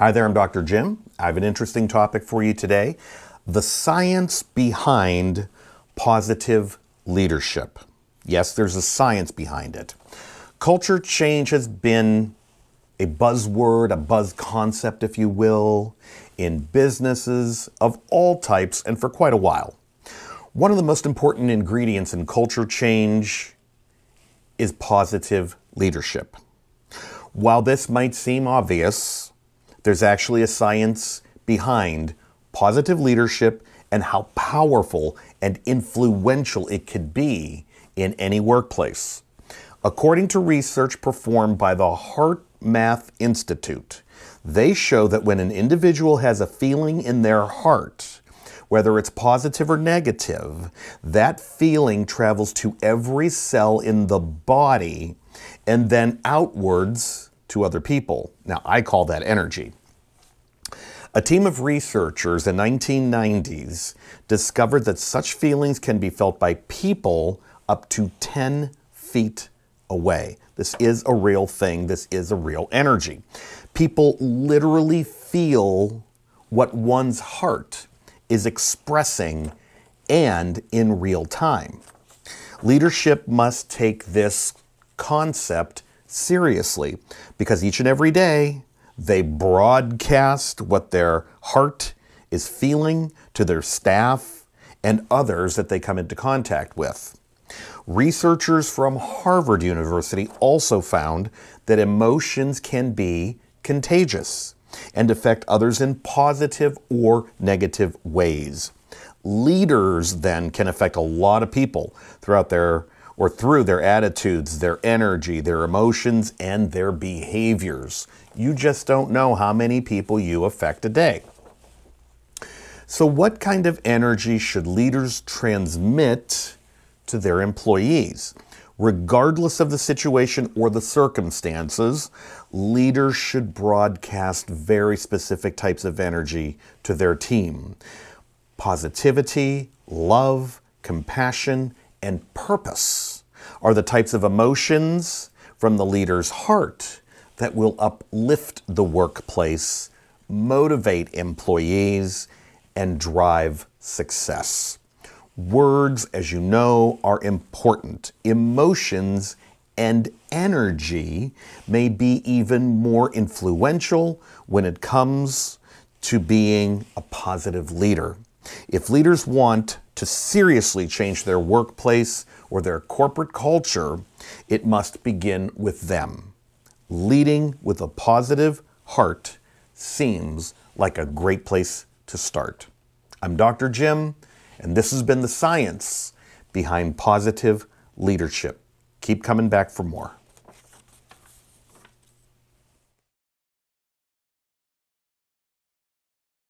Hi there, I'm Dr. Jim. I have an interesting topic for you today, the science behind positive leadership. Yes, there's a science behind it. Culture change has been a buzzword, a buzz concept, if you will, in businesses of all types and for quite a while. One of the most important ingredients in culture change is positive leadership. While this might seem obvious, there's actually a science behind positive leadership and how powerful and influential it could be in any workplace. According to research performed by the HeartMath Institute, they show that when an individual has a feeling in their heart, whether it's positive or negative, that feeling travels to every cell in the body and then outwards to other people. Now, I call that energy. A team of researchers in the 1990s discovered that such feelings can be felt by people up to 10 feet away. This is a real thing. This is a real energy. People literally feel what one's heart is expressing and in real time. Leadership must take this concept seriously, because each and every day they broadcast what their heart is feeling to their staff and others that they come into contact with. Researchers from Harvard University also found that emotions can be contagious and affect others in positive or negative ways. Leaders then can affect a lot of people through their attitudes, their energy, their emotions, and their behaviors. You just don't know how many people you affect a day. So what kind of energy should leaders transmit to their employees? Regardless of the situation or the circumstances, leaders should broadcast very specific types of energy to their team. Positivity, love, compassion, and purpose are the types of emotions from the leader's heart that will uplift the workplace, motivate employees, and drive success. Words, as you know, are important. Emotions and energy may be even more influential when it comes to being a positive leader. If leaders want to seriously change their workplace or their corporate culture, it must begin with them. Leading with a positive heart seems like a great place to start. I'm Dr. Jim, and this has been the science behind positive leadership. Keep coming back for more.